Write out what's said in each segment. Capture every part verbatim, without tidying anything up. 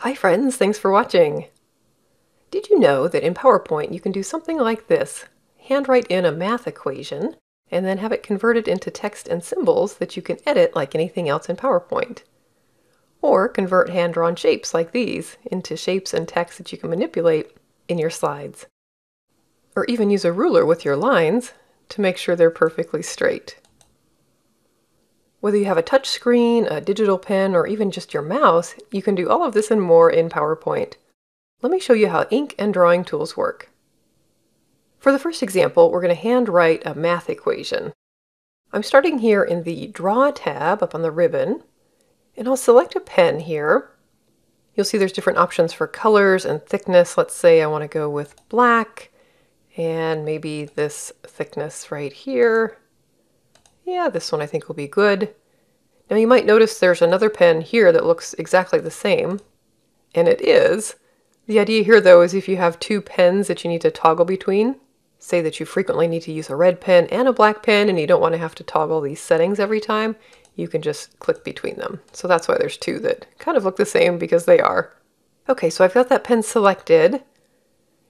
Hi friends, thanks for watching. Did you know that in PowerPoint you can do something like this? Handwrite in a math equation and then have it converted into text and symbols that you can edit like anything else in PowerPoint. Or convert hand-drawn shapes like these into shapes and text that you can manipulate in your slides. Or even use a ruler with your lines to make sure they're perfectly straight. Whether you have a touch screen, a digital pen, or even just your mouse, you can do all of this and more in PowerPoint. Let me show you how ink and drawing tools work. For the first example, we're going to handwrite a math equation. I'm starting here in the Draw tab up on the ribbon, and I'll select a pen here. You'll see there's different options for colors and thickness. Let's say I want to go with black, and maybe this thickness right here. Yeah, this one I think will be good. Now you might notice there's another pen here that looks exactly the same, and it is. The idea here though is if you have two pens that you need to toggle between, say that you frequently need to use a red pen and a black pen and you don't want to have to toggle these settings every time, you can just click between them. So that's why there's two that kind of look the same because they are. Okay, so I've got that pen selected.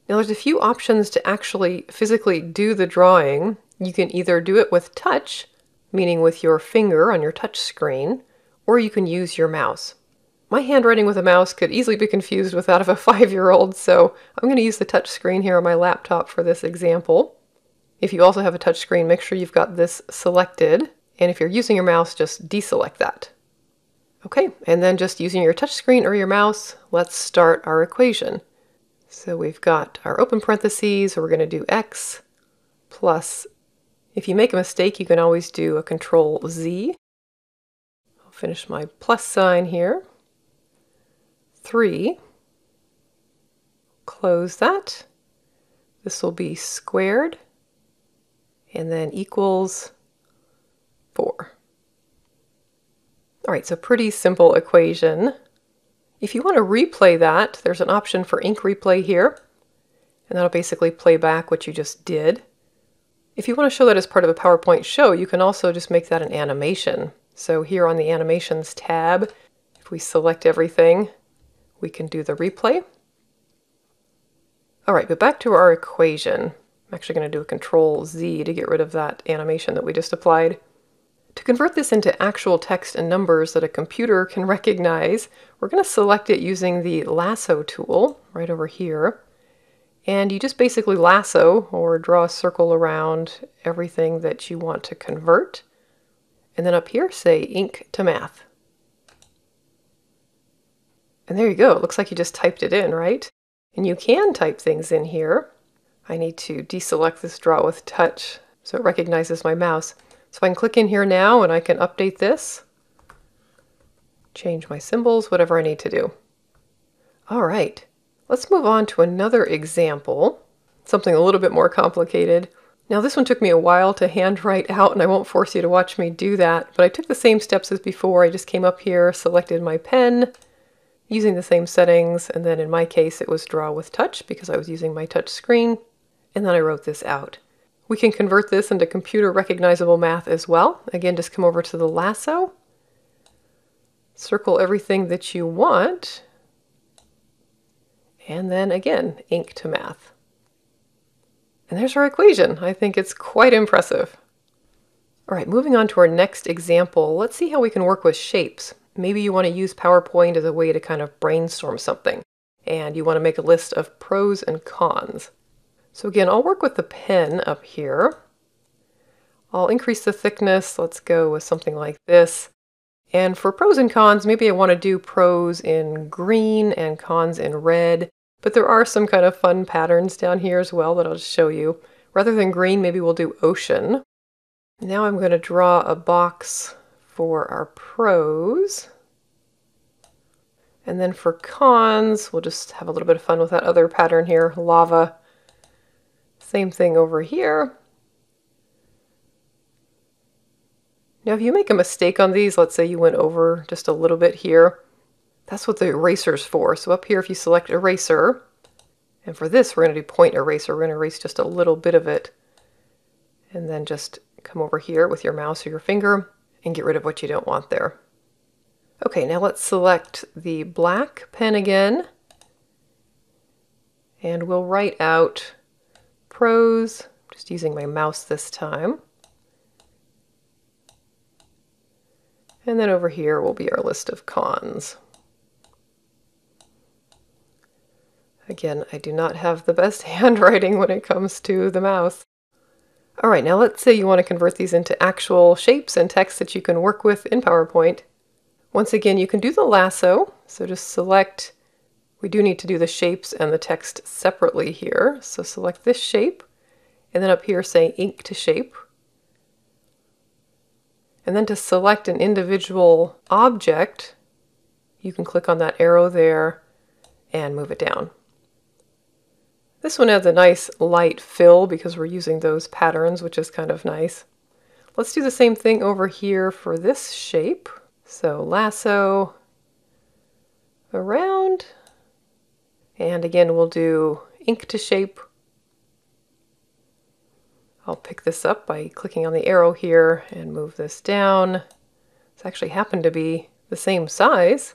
Now there's a few options to actually physically do the drawing. You can either do it with touch, meaning with your finger on your touch screen, or you can use your mouse. My handwriting with a mouse could easily be confused with that of a five-year-old, so I'm going to use the touch screen here on my laptop for this example. If you also have a touch screen, make sure you've got this selected, and if you're using your mouse, just deselect that. Okay, and then just using your touch screen or your mouse, let's start our equation. So we've got our open parentheses, so we're going to do x plus. If you make a mistake, you can always do a control Z. I'll finish my plus sign here. Three, close that. This will be squared and then equals four. All right, so pretty simple equation. If you want to replay that, there's an option for Ink Replay here, and that'll basically play back what you just did. If you want to show that as part of a PowerPoint show, you can also just make that an animation. So here on the Animations tab, if we select everything, we can do the replay. All right, but back to our equation. I'm actually going to do a Control Z to get rid of that animation that we just applied. To convert this into actual text and numbers that a computer can recognize, we're going to select it using the Lasso tool right over here. And you just basically lasso or draw a circle around everything that you want to convert. And then up here, say Ink to Math. And there you go. It looks like you just typed it in, right? And you can type things in here. I need to deselect this Draw with Touch so it recognizes my mouse. So I can click in here now and I can update this, change my symbols, whatever I need to do. All right. Let's move on to another example, something a little bit more complicated. Now this one took me a while to handwrite out, and I won't force you to watch me do that, but I took the same steps as before. I just came up here, selected my pen, using the same settings, and then in my case it was Draw with Touch because I was using my touch screen, and then I wrote this out. We can convert this into computer recognizable math as well. Again, just come over to the Lasso, circle everything that you want, and then again, Ink to Math. And there's our equation. I think it's quite impressive. All right, moving on to our next example, let's see how we can work with shapes. Maybe you want to use PowerPoint as a way to kind of brainstorm something, and you want to make a list of pros and cons. So again, I'll work with the pen up here. I'll increase the thickness. Let's go with something like this. And for pros and cons, maybe I want to do pros in green and cons in red. But there are some kind of fun patterns down here as well that I'll just show you. Rather than green, maybe we'll do ocean. Now I'm going to draw a box for our pros. And then for cons, we'll just have a little bit of fun with that other pattern here, lava. Same thing over here. Now if you make a mistake on these, let's say you went over just a little bit here, that's what the eraser's for. So up here, if you select eraser, and for this, we're going to do point eraser. We're going to erase just a little bit of it, and then just come over here with your mouse or your finger and get rid of what you don't want there. Okay, now let's select the black pen again, and we'll write out prose, just using my mouse this time. And then over here will be our list of cons. Again, I do not have the best handwriting when it comes to the mouse. All right, now let's say you want to convert these into actual shapes and text that you can work with in PowerPoint. Once again, you can do the lasso, so just select, we do need to do the shapes and the text separately here, so select this shape, and then up here say Ink to Shape. And then to select an individual object, you can click on that arrow there and move it down. This one adds a nice light fill because we're using those patterns, which is kind of nice. Let's do the same thing over here for this shape. So lasso around, and again we'll do Ink to Shape. I'll pick this up by clicking on the arrow here and move this down. This actually happened to be the same size,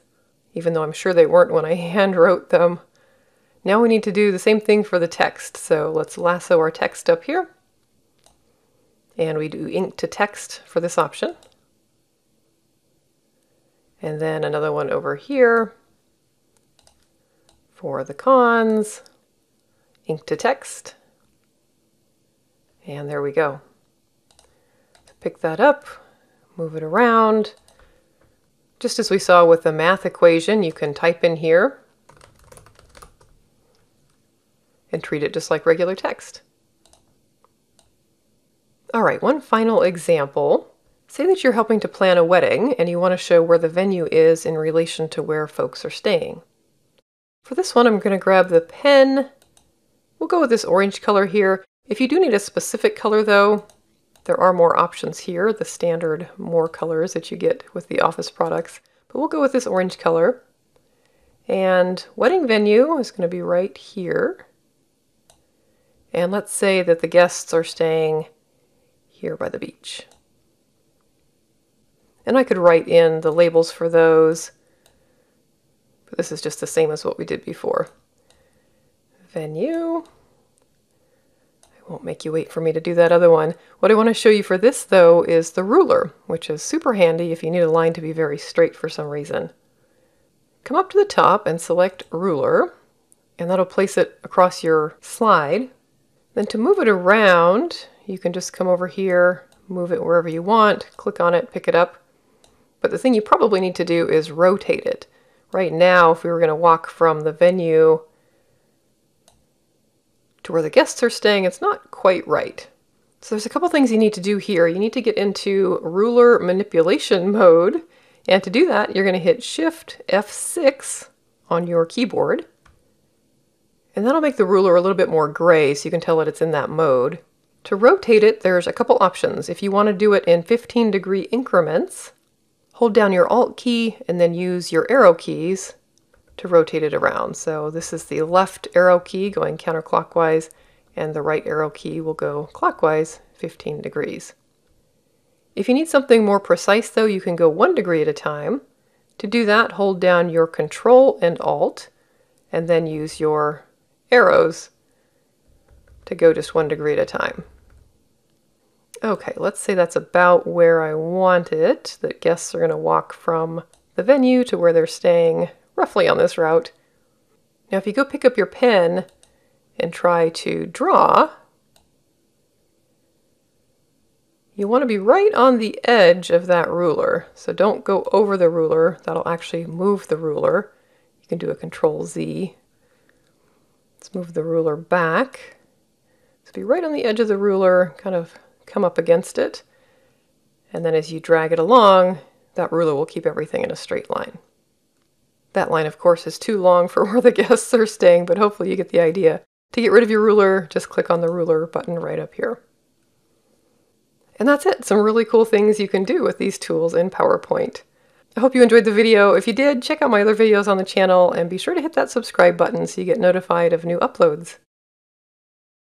even though I'm sure they weren't when I hand wrote them. Now we need to do the same thing for the text, so let's lasso our text up here, and we do Ink to Text for this option. And then another one over here for the cons, Ink to Text. And there we go. Pick that up, move it around. Just as we saw with the math equation, you can type in here and treat it just like regular text. All right, one final example. Say that you're helping to plan a wedding and you want to show where the venue is in relation to where folks are staying. For this one, I'm going to grab the pen. We'll go with this orange color here. If you do need a specific color though, there are more options here, the standard more colors that you get with the office products, but we'll go with this orange color. And wedding venue is going to be right here. And let's say that the guests are staying here by the beach. And I could write in the labels for those, but this is just the same as what we did before. Venue. I won't make you wait for me to do that other one. What I want to show you for this, though, is the ruler, which is super handy if you need a line to be very straight for some reason. Come up to the top and select Ruler, and that'll place it across your slide. Then to move it around, you can just come over here, move it wherever you want, click on it, pick it up. But the thing you probably need to do is rotate it. Right now, if we were going to walk from the venue to where the guests are staying, it's not quite right. So there's a couple things you need to do here. You need to get into ruler manipulation mode. And to do that, you're going to hit Shift F six on your keyboard. And that'll make the ruler a little bit more gray, so you can tell that it's in that mode. To rotate it, there's a couple options. If you want to do it in fifteen degree increments, hold down your Alt key and then use your arrow keys to rotate it around. So this is the left arrow key going counterclockwise, and the right arrow key will go clockwise fifteen degrees. If you need something more precise though, you can go one degree at a time. To do that, hold down your Control and Alt, and then use your arrows to go just one degree at a time. Okay, let's say that's about where I want it, that guests are going to walk from the venue to where they're staying roughly on this route. Now if you go pick up your pen and try to draw, you want to be right on the edge of that ruler. So don't go over the ruler, that'll actually move the ruler. You can do a Control Z. Let's move the ruler back. Be right on the edge of the ruler, kind of come up against it, and then as you drag it along, that ruler will keep everything in a straight line. That line, of course, is too long for where the guests are staying, but hopefully you get the idea. To get rid of your ruler, just click on the ruler button right up here. And that's it. Some really cool things you can do with these tools in PowerPoint. I hope you enjoyed the video. If you did, check out my other videos on the channel, and be sure to hit that subscribe button so you get notified of new uploads.